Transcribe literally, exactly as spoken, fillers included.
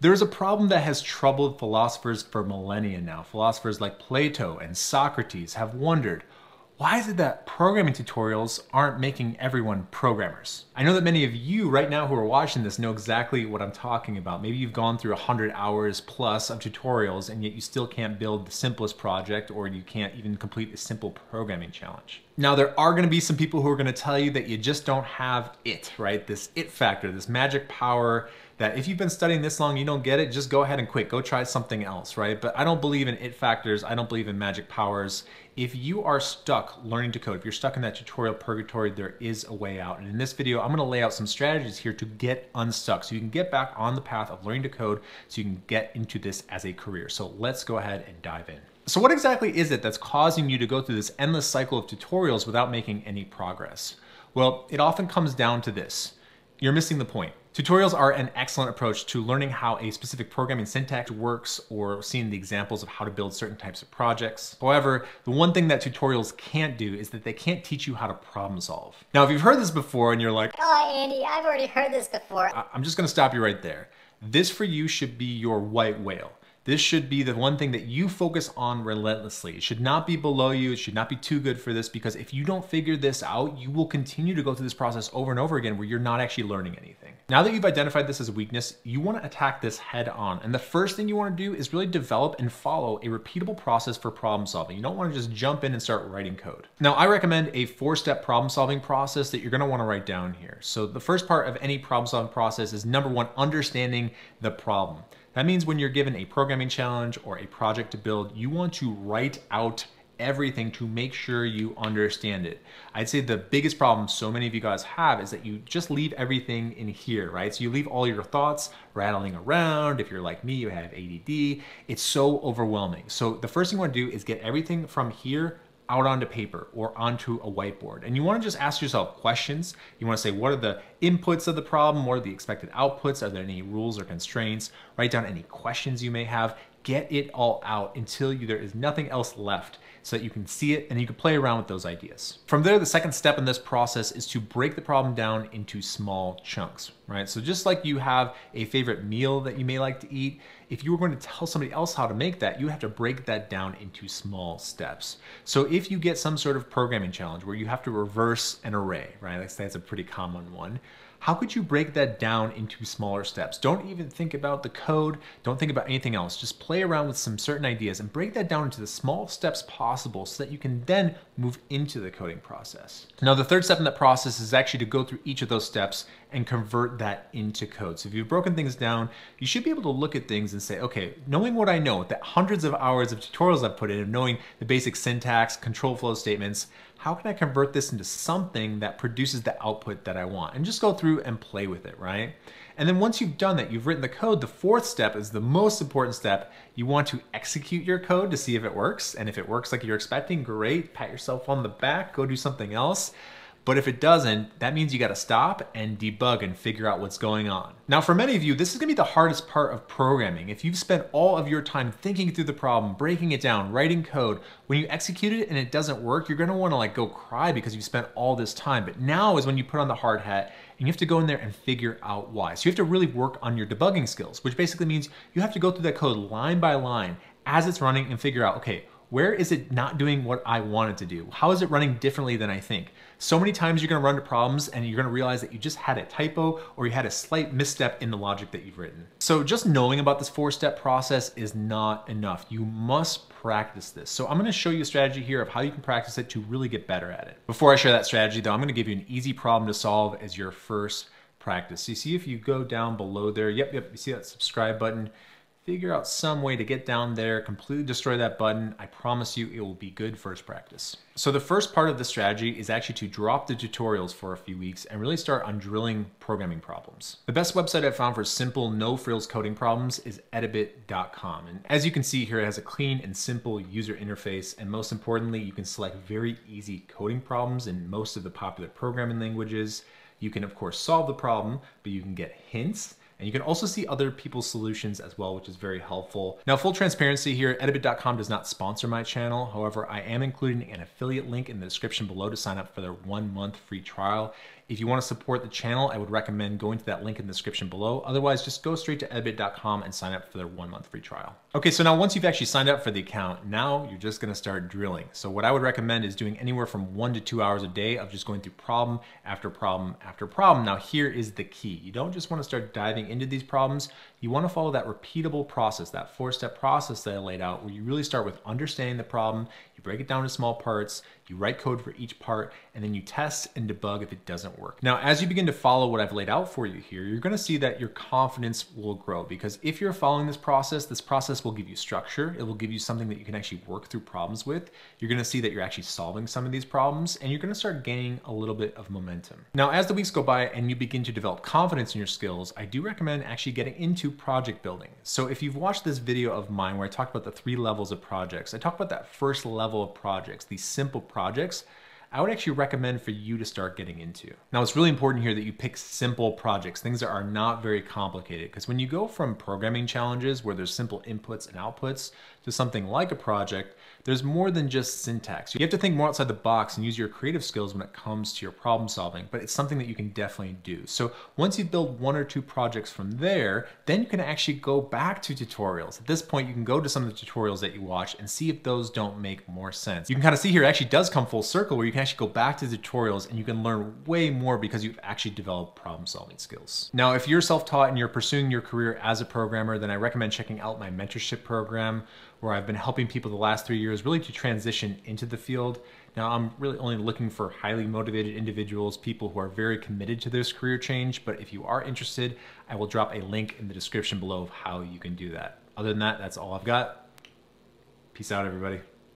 There's a problem that has troubled philosophers for millennia now. Philosophers like Plato and Socrates have wondered, why is it that programming tutorials aren't making everyone programmers? I know that many of you right now who are watching this know exactly what I'm talking about. Maybe you've gone through one hundred hours plus of tutorials and yet you still can't build the simplest project, or you can't even complete a simple programming challenge. Now, there are gonna be some people who are gonna tell you that you just don't have it, right? This it factor, this magic power, that if you've been studying this long, you don't get it, just go ahead and quit, go try something else, right? But I don't believe in it factors, I don't believe in magic powers. If you are stuck learning to code, if you're stuck in that tutorial purgatory, there is a way out. And in this video, I'm gonna lay out some strategies here to get unstuck so you can get back on the path of learning to code so you can get into this as a career. So let's go ahead and dive in. So what exactly is it that's causing you to go through this endless cycle of tutorials without making any progress? Well, it often comes down to this. You're missing the point. Tutorials are an excellent approach to learning how a specific programming syntax works or seeing the examples of how to build certain types of projects. However, the one thing that tutorials can't do is that they can't teach you how to problem solve. Now, if you've heard this before and you're like, oh, Andy, I've already heard this before, I'm just gonna stop you right there. This for you should be your white whale. This should be the one thing that you focus on relentlessly. It should not be below you, it should not be too good for this, because if you don't figure this out, you will continue to go through this process over and over again where you're not actually learning anything. Now that you've identified this as a weakness, you wanna attack this head on. And the first thing you wanna do is really develop and follow a repeatable process for problem solving. You don't wanna just jump in and start writing code. Now, I recommend a four-step problem solving process that you're gonna wanna write down here. So the first part of any problem solving process is, number one, understanding the problem. That means when you're given a programming challenge or a project to build, you want to write out everything to make sure you understand it. I'd say the biggest problem so many of you guys have is that you just leave everything in here, right? So you leave all your thoughts rattling around. If you're like me, you have A D D. It's so overwhelming. So the first thing you want to do is get everything from here out onto paper or onto a whiteboard. And you wanna just ask yourself questions. You wanna say, what are the inputs of the problem? What are the expected outputs? Are there any rules or constraints? Write down any questions you may have. Get it all out until you, there is nothing else left, so that you can see it and you can play around with those ideas. From there, the second step in this process is to break the problem down into small chunks, right? So just like you have a favorite meal that you may like to eat, if you were going to tell somebody else how to make that, you have to break that down into small steps. So if you get some sort of programming challenge where you have to reverse an array, right? Like, that's a pretty common one. How could you break that down into smaller steps? Don't even think about the code. Don't think about anything else. Just play around with some certain ideas and break that down into the small steps possible so that you can then move into the coding process. Now, the third step in that process is actually to go through each of those steps and convert that into code. So if you've broken things down, you should be able to look at things and say, okay, knowing what I know, that hundreds of hours of tutorials I've put in and knowing the basic syntax, control flow statements, how can I convert this into something that produces the output that I want? And just go through and play with it, right? And then once you've done that, you've written the code, the fourth step is the most important step. You want to execute your code to see if it works. And if it works like you're expecting, great, pat yourself on the back, go do something else. But if it doesn't, that means you gotta stop and debug and figure out what's going on. Now, for many of you, this is gonna be the hardest part of programming. If you've spent all of your time thinking through the problem, breaking it down, writing code, when you execute it and it doesn't work, you're gonna wanna like go cry because you've spent all this time. But now is when you put on the hard hat and you have to go in there and figure out why. So you have to really work on your debugging skills, which basically means you have to go through that code line by line as it's running and figure out, okay, where is it not doing what I want it to do? How is it running differently than I think? So many times you're gonna run into problems and you're gonna realize that you just had a typo or you had a slight misstep in the logic that you've written. So just knowing about this four-step process is not enough. You must practice this. So I'm gonna show you a strategy here of how you can practice it to really get better at it. Before I share that strategy though, I'm gonna give you an easy problem to solve as your first practice. So you see if you go down below there, yep, yep, you see that subscribe button? Figure out some way to get down there, completely destroy that button. I promise you it will be good first practice. So the first part of the strategy is actually to drop the tutorials for a few weeks and really start on drilling programming problems. The best website I've found for simple, no-frills coding problems is edabit dot com. And as you can see here, it has a clean and simple user interface. And most importantly, you can select very easy coding problems in most of the popular programming languages. You can, of course, solve the problem, but you can get hints. And you can also see other people's solutions as well, which is very helpful. Now, full transparency here, edabit dot com does not sponsor my channel. However, I am including an affiliate link in the description below to sign up for their one month free trial. If you want to support the channel, I would recommend going to that link in the description below. Otherwise, just go straight to edabit dot com and sign up for their one month free trial. Okay, so now once you've actually signed up for the account, now you're just going to start drilling. So what I would recommend is doing anywhere from one to two hours a day of just going through problem after problem after problem. Now here is the key. You don't just want to start diving into these problems. You want to follow that repeatable process, that four step process that I laid out, where you really start with understanding the problem, you break it down to small parts, you write code for each part, and then you test and debug if it doesn't work. Now, as you begin to follow what I've laid out for you here, you're gonna see that your confidence will grow, because if you're following this process, this process will give you structure. It will give you something that you can actually work through problems with. You're gonna see that you're actually solving some of these problems, and you're gonna start gaining a little bit of momentum. Now, as the weeks go by and you begin to develop confidence in your skills, I do recommend actually getting into project building. So if you've watched this video of mine where I talked about the three levels of projects, I talked about that first level of projects, these simple projects, I would actually recommend for you to start getting into. Now, it's really important here that you pick simple projects, things that are not very complicated, because when you go from programming challenges where there's simple inputs and outputs to something like a project, there's more than just syntax. You have to think more outside the box and use your creative skills when it comes to your problem solving, but it's something that you can definitely do. So once you build one or two projects from there, then you can actually go back to tutorials. At this point, you can go to some of the tutorials that you watched and see if those don't make more sense. You can kind of see here, it actually does come full circle, where you can actually go back to tutorials and you can learn way more because you've actually developed problem solving skills. Now, if you're self-taught and you're pursuing your career as a programmer, then I recommend checking out my mentorship program, where I've been helping people the last three years really to transition into the field. Now, I'm really only looking for highly motivated individuals, people who are very committed to this career change. But if you are interested, I will drop a link in the description below of how you can do that. Other than that, that's all I've got. Peace out, everybody.